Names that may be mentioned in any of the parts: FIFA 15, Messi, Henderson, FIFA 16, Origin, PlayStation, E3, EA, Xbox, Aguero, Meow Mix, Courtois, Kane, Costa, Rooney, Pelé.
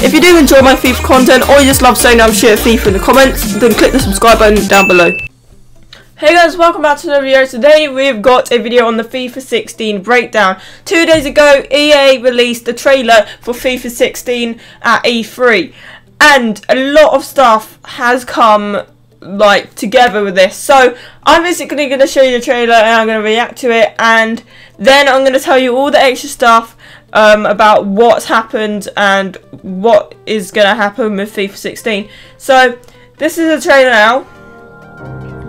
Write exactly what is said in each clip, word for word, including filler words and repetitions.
If you do enjoy my FIFA content or you just love saying I'm shit at FIFA in the comments, then click the subscribe button down below. Hey guys, welcome back to another video. Today we've got a video on the FIFA sixteen breakdown. Two days ago, E A released the trailer for FIFA sixteen at E three. And a lot of stuff has come like together with this. So I'm basically going to show you the trailer and I'm going to react to it, and then I'm going to tell you all the extra stuff um, about what's happened and what is going to happen with FIFA sixteen. So this is the trailer now.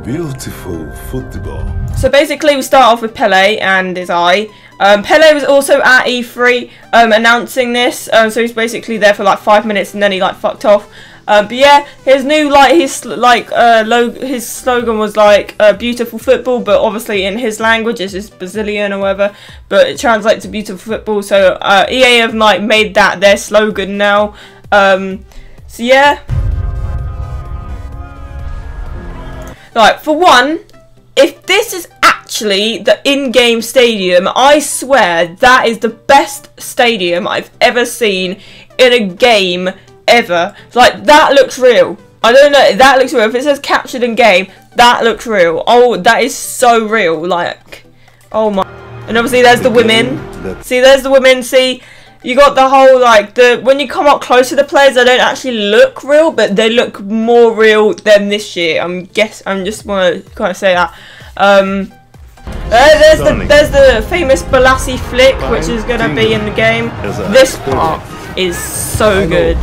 Beautiful football. So basically we start off with Pelé and his eye. Um, Pelé was also at E three um, announcing this, um, so he's basically there for like five minutes and then he like fucked off. Um, but yeah, his new like his like uh, lo his slogan was like uh, beautiful football, but obviously in his language, it's just Brazilian or whatever, but it translates to beautiful football. So uh, E A have like made that their slogan now. Um, so yeah, like for one, if this is actually the in-game stadium, I swear that is the best stadium I've ever seen in a game. Ever. Like, that looks real. I don't know, that looks real. If it says captured in game, that looks real. Oh, that is so real. Like, oh my. And obviously there's the women. See, there's the women. See, you got the whole like the when you come up close to the players, they don't actually look real, but they look more real than this year. I'm guess I'm just wanna kind of say that. Um, Uh, there's the there's the famous Balassi flick, which is gonna be in the game. This part is so good.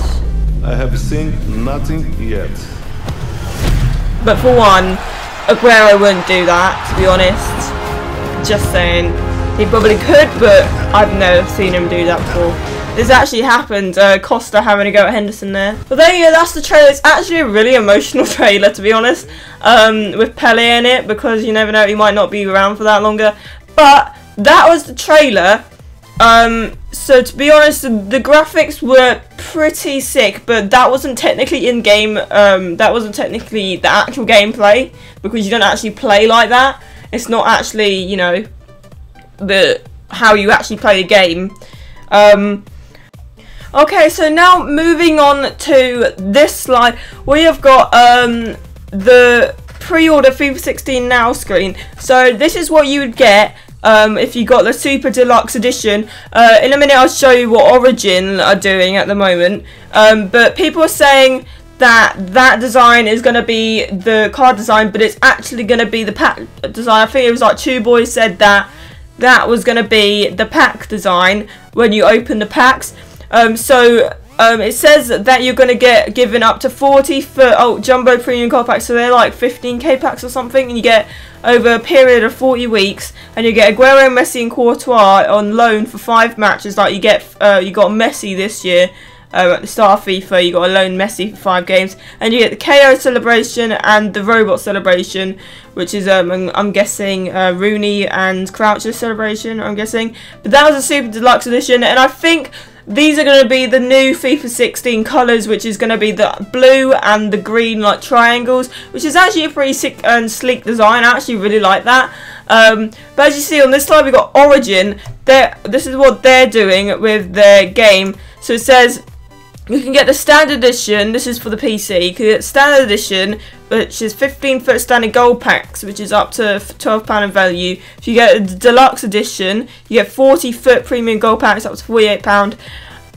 I have seen nothing yet. But for one, Aguero wouldn't do that, to be honest. Just saying. He probably could, but I've never seen him do that before. This actually happened, uh, Costa having a go at Henderson there. But there you go, that's the trailer. It's actually a really emotional trailer, to be honest, um, with Pelé in it, because you never know, he might not be around for that longer. But that was the trailer. Um, so to be honest, the graphics were pretty sick, but that wasn't technically in-game, um, that wasn't technically the actual gameplay, because you don't actually play like that. It's not actually, you know, the how you actually play the game. Um, okay, so now moving on to this slide, we have got, um, the pre-order FIFA sixteen Now screen. So this is what you would get. Um, if you got the Super Deluxe Edition, uh, in a minute I'll show you what Origin are doing at the moment. Um, but people are saying that that design is going to be the card design, but it's actually going to be the pack design. I think it was like Two Boys said that that was going to be the pack design when you open the packs. Um, so um, it says that you're going to get given up to forty for oh, Jumbo Premium Card Packs, so they're like fifteen K packs or something, and you get over a period of forty weeks, and you get Aguero, Messi, and Courtois on loan for five matches. Like you get, uh, you got Messi this year uh, at the start of FIFA. You got a loan Messi for five games, and you get the K O celebration and the robot celebration, which is um, I'm guessing uh, Rooney and Crouch's celebration. I'm guessing, but that was a Super Deluxe Edition, and I think these are going to be the new FIFA sixteen colours, which is going to be the blue and the green like triangles, which is actually a pretty sick and sleek design. I actually really like that. Um, but as you see on this slide, we've got Origin. They're, this is what they're doing with their game. So it says you can get the standard edition, this is for the P C, you can get standard edition, which is fifteen foot standard gold packs, which is up to twelve pounds in value. If you get a deluxe edition, you get forty foot premium gold packs, up to forty-eight pounds.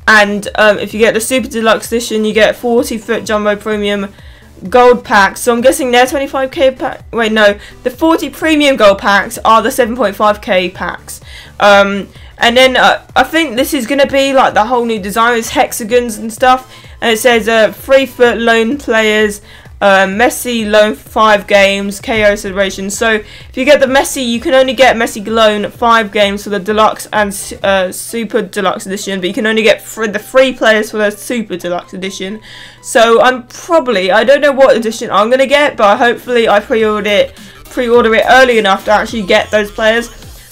And um, if you get the super deluxe edition, you get forty foot jumbo premium gold packs. So I'm guessing they're twenty-five K pack. Wait, no. The forty premium gold packs are the seven point five K packs. Um, and then uh, I think this is going to be like the whole new design. It's hexagons and stuff. And it says uh, three foot loan players. Uh, Messi loan for five games, K O celebration. So if you get the Messi, you can only get Messi loan five games for the deluxe and uh, super deluxe edition, but you can only get the three players for the super deluxe edition. So I'm probably, I don't know what edition I'm gonna get, but hopefully I pre-order it, pre-order it early enough to actually get those players.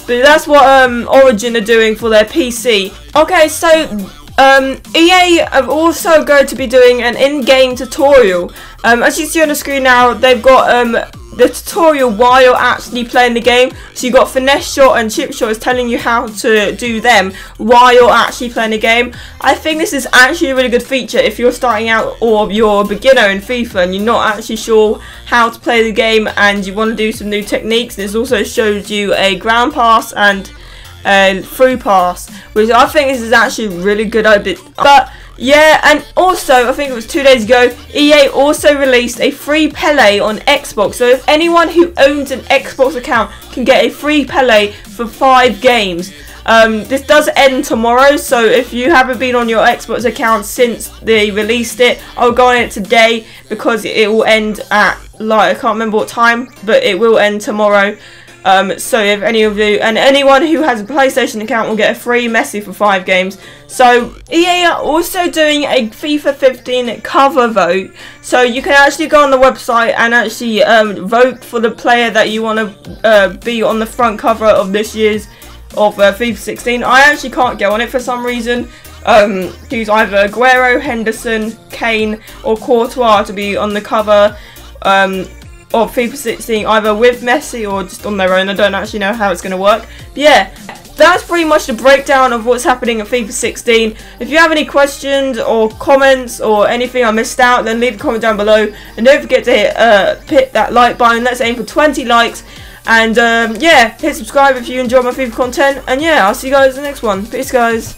But that's what um, Origin are doing for their P C. Okay, so. Um, E A are also going to be doing an in-game tutorial. Um, as you see on the screen now, they've got um, the tutorial while you're actually playing the game. So you've got finesse shot and chip shot is telling you how to do them while you're actually playing the game. I think this is actually a really good feature if you're starting out or you're a beginner in FIFA and you're not actually sure how to play the game and you want to do some new techniques. This also shows you a ground pass and a through pass, which I think this is actually a really good idea. But yeah, and also, I think it was two days ago, E A also released a free Pelé on Xbox. So if anyone who owns an Xbox account can get a free Pelé for five games. Um, this does end tomorrow, so if you haven't been on your Xbox account since they released it, I'll go on it today because it will end at, like, I can't remember what time, but it will end tomorrow. Um, so if any of you, and anyone who has a PlayStation account will get a free Messi for five games. So E A are also doing a FIFA fifteen cover vote. So you can actually go on the website and actually um, vote for the player that you want to uh, be on the front cover of this year's of uh, FIFA sixteen. I actually can't get on it for some reason. Um, choose either Aguero, Henderson, Kane or Courtois to be on the cover. Um... Of FIFA sixteen, either with Messi or just on their own. I don't actually know how it's going to work. But yeah, that's pretty much the breakdown of what's happening at FIFA sixteen. If you have any questions or comments or anything I missed out, then leave a comment down below. And don't forget to hit, uh, hit that like button. Let's aim for twenty likes. And um, yeah, hit subscribe if you enjoy my FIFA content. And yeah, I'll see you guys in the next one. Peace, guys.